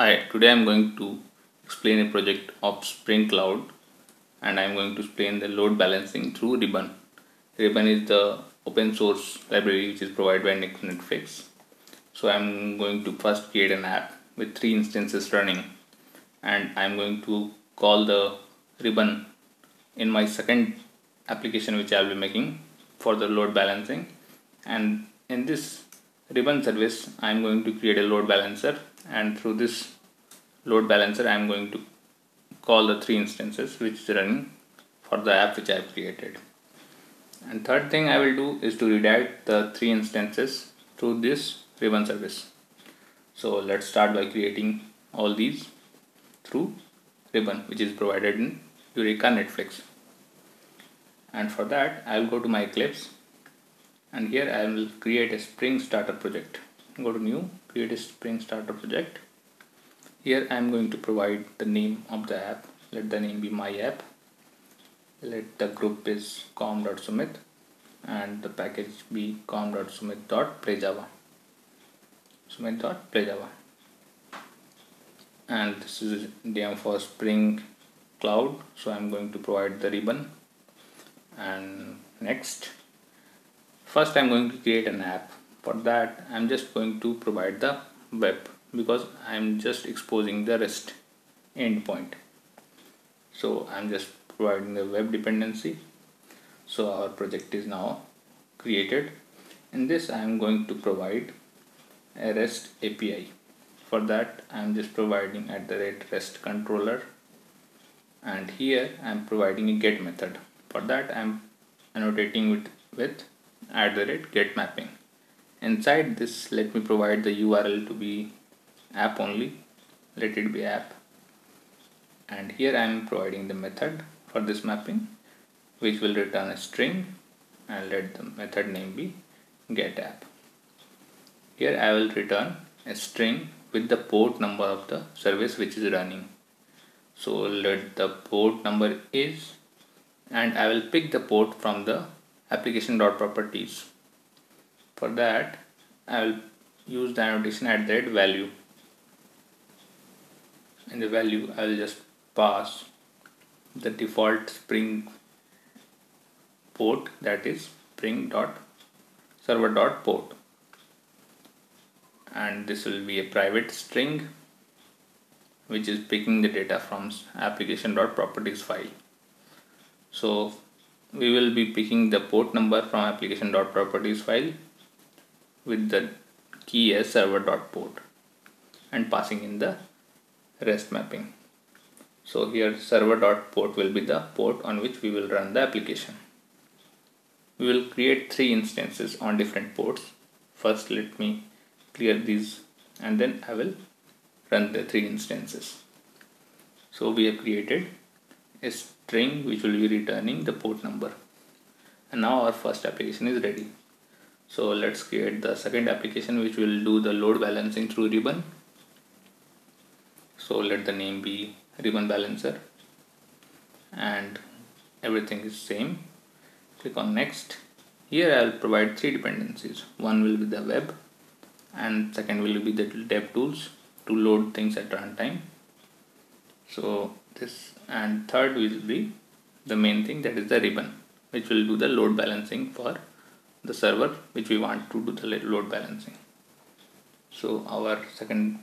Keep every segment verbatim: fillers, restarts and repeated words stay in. Hi, today I am going to explain a project of Spring Cloud, and I am going to explain the load balancing through Ribbon. Ribbon is the open source library which is provided by Netflix. So I am going to first create an app with three instances running, and I am going to call the Ribbon in my second application which I will be making for the load balancing. And in this Ribbon service, I am going to create a load balancer, and through this load balancer I am going to call the three instances which is running for the app which I have created. And third thing I will do is to redirect the three instances through this Ribbon service. So let's start by creating all these through Ribbon, which is provided in Eureka Netflix. And for that I will go to my Eclipse, and here I will create a Spring starter project. Go to new, create a Spring starter project. Here I am going to provide the name of the app. Let the name be myapp. Let the group is com.sumit and the package be com.sumit.playjava. Sumit.playjava. And this is name for Spring Cloud. So I am going to provide the ribbon. And next. First I am going to create an app. For that I am just going to provide the web, because I am just exposing the REST endpoint. So I am just providing the web dependency. So our project is now created. In this I am going to provide a REST A P I. For that I am just providing at the rate REST controller, and here I am providing a get method. For that I am annotating it with at the rate get mapping. Inside this, let me provide the U R L to be app only. Let it be app. And here I am providing the method for this mapping, which will return a string, and let the method name be getApp. Here I will return a string with the port number of the service which is running. So let the port number is, and I will pick the port from the application.properties. For that I will use the annotation at the rate value. In the value I will just pass the default Spring port, that is spring.server.port, and this will be a private string which is picking the data from application.properties file. So we will be picking the port number from application.properties file with the key as server.port and passing in the REST mapping. So here server.port will be the port on which we will run the application. We will create three instances on different ports. First let me clear these, and then I will run the three instances. So we have created a string which will be returning the port number, and now our first application is ready. So let's create the second application which will do the load balancing through Ribbon. So let the name be ribbon balancer, and everything is same. Click on next. Here I will provide three dependencies. One will be the web, and second will be the dev tools to load things at runtime. So this, and third will be the main thing, that is the ribbon, which will do the load balancing for the server which we want to do the load balancing. So our second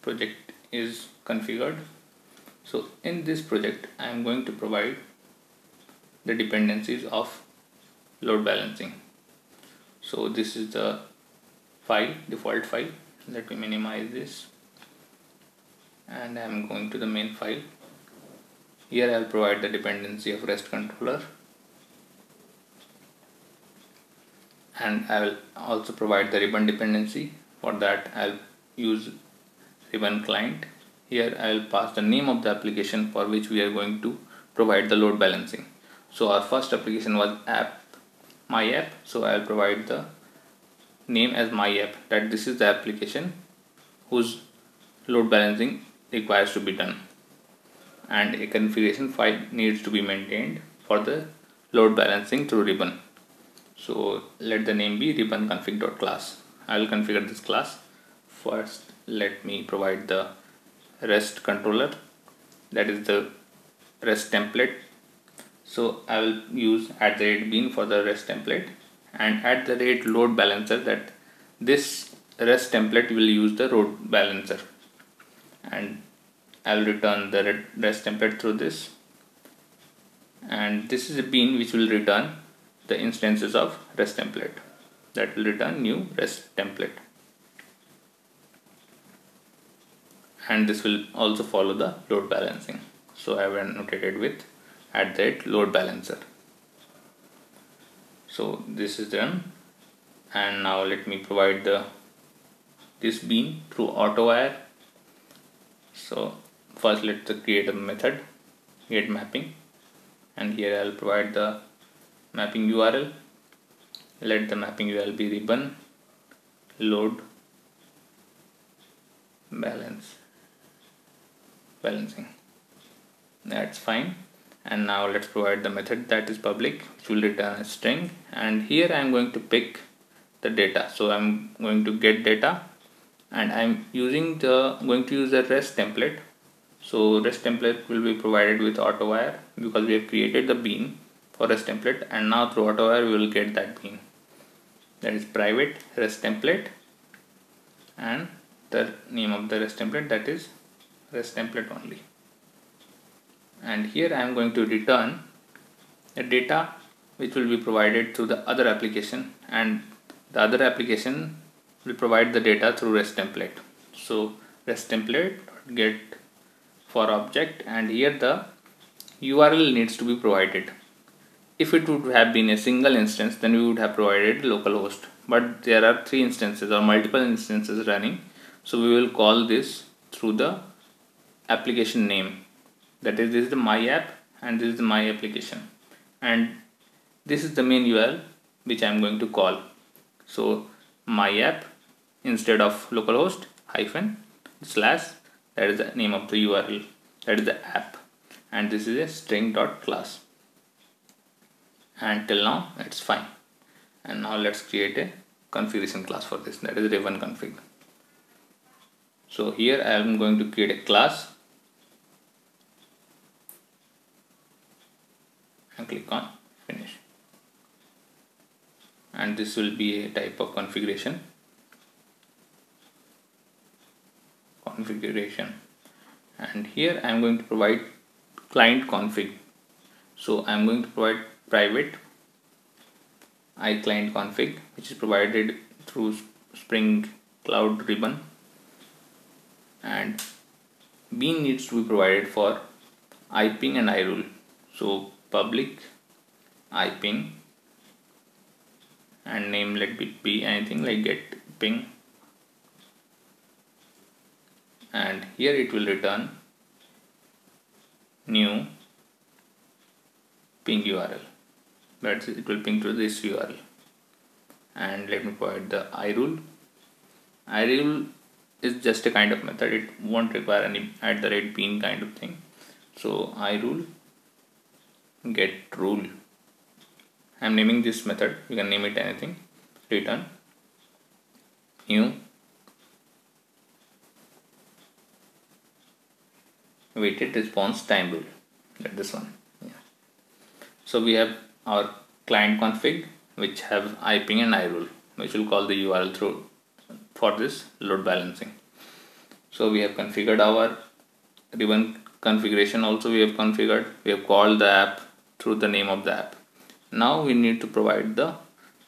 project is configured. So in this project I am going to provide the dependencies of load balancing. So this is the file, default file. Let me minimize this, and I am going to the main file. Here I will provide the dependency of REST controller, and I will also provide the ribbon dependency. For that I will use ribbon client. Here I will pass the name of the application for which we are going to provide the load balancing. So our first application was app, myapp. So I will provide the name as myapp, that this is the application whose load balancing requires to be done, and a configuration file needs to be maintained for the load balancing through Ribbon. So let the name be ribbonconfig.class. I will configure this class. First let me provide the REST controller, that is the REST template. So I will use at the rate bean for the REST template, and at the rate load balancer, that this REST template will use the load balancer, and I will return the REST template through this. And this is a bean which will return the instances of REST template, that will return new REST template, and this will also follow the load balancing. So I have annotated with at the rate load balancer. So this is done, and now let me provide the this bean through auto wire. So first let's create a method, get mapping, and here I'll provide the mapping U R L. Let the mapping U R L be ribbon load balance balancing. That's fine. And now let's provide the method that is public, which will return a string, and here I'm going to pick the data. So I'm going to get data, and I'm using the going to use the REST template. So REST template will be provided with auto wire because we have created the bean for REST template, and now through auto wire we will get that bean, that is private REST template, and the name of the REST template, that is REST template only. And here I am going to return the data which will be provided through the other application, and the other application will provide the data through REST template. So REST template get for object, and here the U R L needs to be provided. If it would have been a single instance, then we would have provided localhost, but there are three instances or multiple instances running, so we will call this through the application name, that is this is the myapp and this is the my application, and this is the main U R L which I am going to call. So myapp instead of localhost hyphen slash, that is the name of the U R L, that is the app, and this is a string dot class. And till now that's fine. And now let's create a configuration class for this, that is ribbonconfig. So here I am going to create a class and click on finish, and this will be a type of configuration configuration and here I am going to provide client config. So I am going to provide private iClientConfig, which is provided through Spring Cloud Ribbon, and bean needs to be provided for iPing and iRule. So public iPing, and name let it be anything like get ping, and here it will return new ping U R L, that's it, it will ping to this U R L. And let me provide the iRule. iRule is just a kind of method, it won't require any at the rate bean kind of thing. So iRule get rule, I am naming this method, you can name it anything, return new weighted response time rule, like this one. Yeah. So we have our client config which have iPing and iRule, which will call the U R L through for this load balancing. So we have configured our ribbon configuration, also we have configured, we have called the app through the name of the app. Now we need to provide the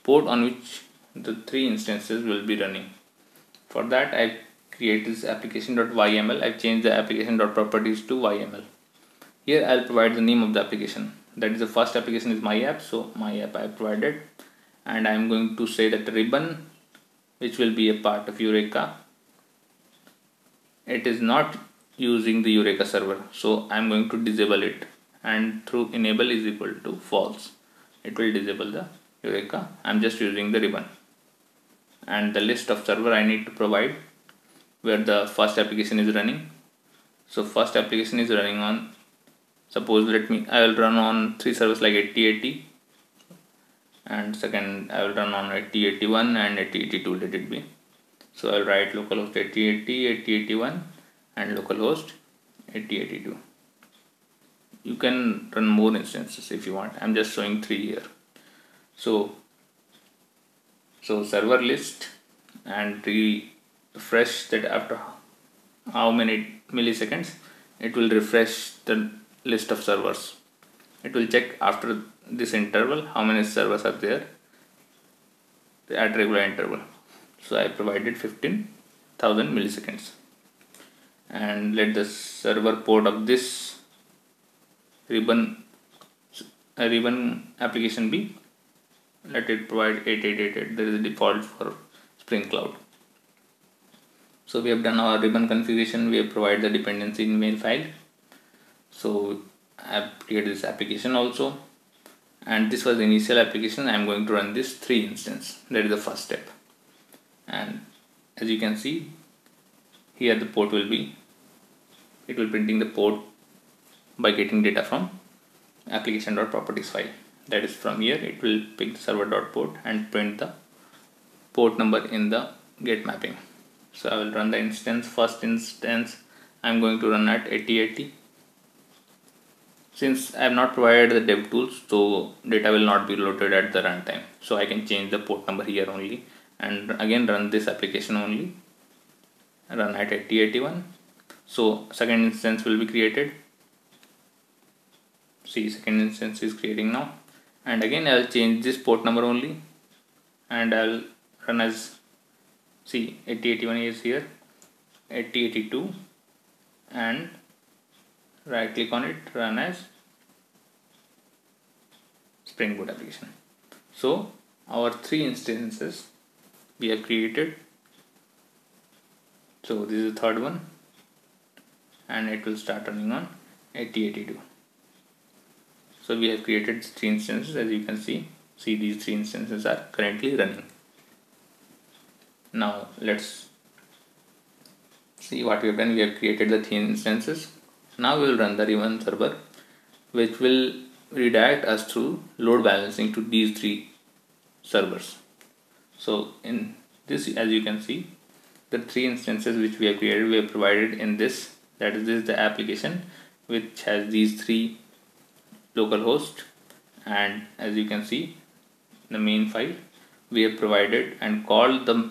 port on which the three instances will be running. For that I create this application.yml. I've changed the application.properties to Y M L. Here I'll provide the name of the application, that is the first application is myapp, so myapp I provided, and I'm going to say that ribbon, which will be a part of Eureka, it is not using the Eureka server, so I'm going to disable it, and through enable is equal to false, it will disable the Eureka. I'm just using the ribbon, and the list of server I need to provide where the first application is running. So first application is running on, suppose let me I will run on three servers like eighty eighty, and second I will run on eighty eighty-one and eighty eighty-two, let it be, So I'll write localhost eighty eighty, eighty eighty-one and localhost eighty eighty-two. You can run more instances if you want. I'm just showing three here. So, so server list, and refresh that after how many milliseconds it will refresh the list of servers. It will check after this interval how many servers are there at regular interval. So I provided fifteen thousand milliseconds, and let the server port of this ribbon ribbon application be, let it provide eighty-eight eighty-eight. There is a default for Spring Cloud. So we have done our ribbon configuration. We have provided the dependency in main file. So I have created this application also, and this was the initial application. I am going to run this three instance. That is the first step, and as you can see here, the port will be, it will printing the port by getting data from application.properties file. That is from here it will pick the server.port and print the port number in the get mapping. So I will run the instance. First instance I am going to run at eighty eighty. Since I have not provided the dev tools, so data will not be loaded at the runtime. So I can change the port number here only, and again run this application only, run at eighty eighty-one. So second instance will be created. See, second instance is creating now, and again I will change this port number only, and I will run as, see, eighty eighty-one is here, eighty eighty-two, and right click on it, run as Spring Boot application. So our three instances we have created. So this is the third one, and it will start running on eighty eighty-two. So we have created three instances. As you can see, see these three instances are currently running. Now let's see what we have done. We have created the three instances. Now we will run the ribbon server, which will redirect us through load balancing to these three servers. So in this, as you can see, the three instances which we have created, we have provided in this, that is, this is the application which has these three local host, and as you can see the main file we have provided and called the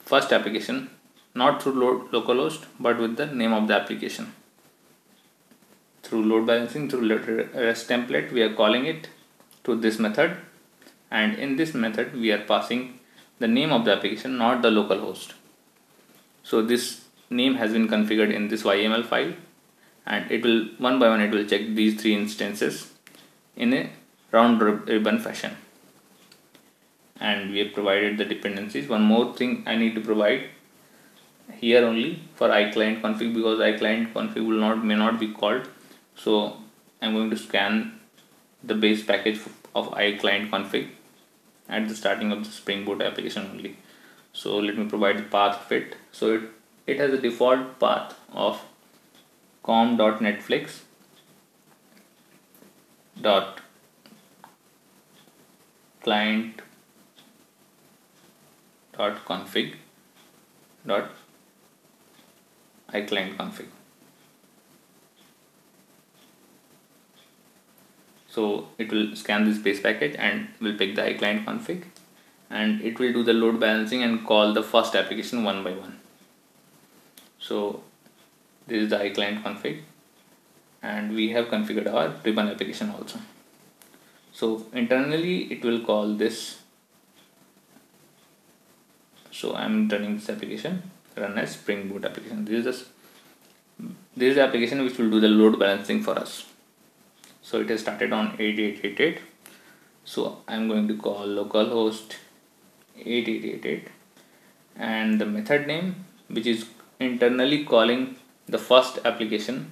first application not through load localhost but with the name of the application. Through load balancing, through REST template, we are calling it to this method, and in this method we are passing the name of the application, not the local host. So this name has been configured in this Y M L file, and it will one by one it will check these three instances in a round ribbon fashion, and we have provided the dependencies. One more thing I need to provide here only for iClientConfig, because iClientConfig will not may not be called. So I'm going to scan the base package of iClientConfig at the starting of the Spring Boot application only. So let me provide the path of it. So it, it has a default path of com dot netflix dot client dot config dot iClientConfig. So it will scan this base package and will pick the iClientConfig, and it will do the load balancing and call the first application one by one. So this is the iClientConfig, and we have configured our ribbon application also. So internally it will call this. So I am running this application, run as Spring Boot application. This is the, this is the application which will do the load balancing for us. So it has started on eighty-eight eighty-eight. So I am going to call localhost eighty-eight eighty-eight, and the method name which is internally calling the first application.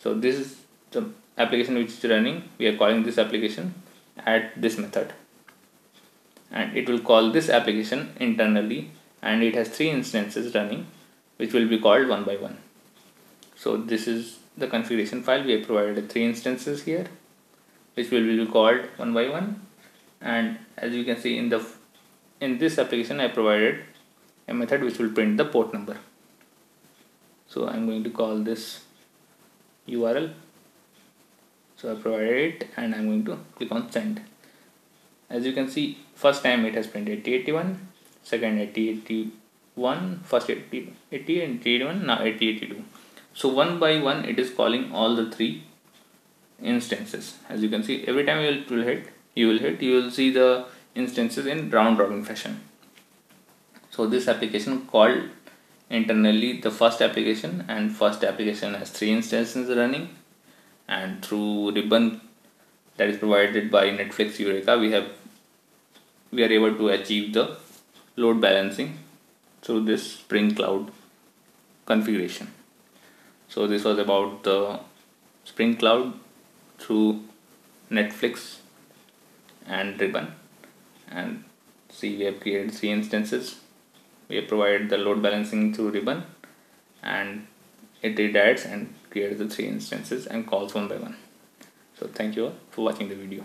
So this is the application which is running. We are calling this application at this method, and it will call this application internally, and it has three instances running which will be called one by one. So this is the configuration file. We have provided three instances here which will be called one by one, and as you can see in the in this application I provided a method which will print the port number. So I'm going to call this U R L. So I provided it and I'm going to click on send. As you can see, first time it has printed eighty eighty-one, second eighty eighty-one, first eighty eighty and eighty eighty-one, now eighty eighty-two. So one by one it is calling all the three instances. As you can see, every time you will hit, you will hit, you will see the instances in round robin fashion. So this application called internally the first application, and first application has three instances running, and through ribbon that is provided by Netflix Eureka, we have we are able to achieve the load balancing through this Spring Cloud configuration. So this was about the Spring Cloud through Netflix and Ribbon, and see we have created three instances. We have provided the load balancing through Ribbon and it redirects and creates the three instances and calls one by one. So thank you all for watching the video.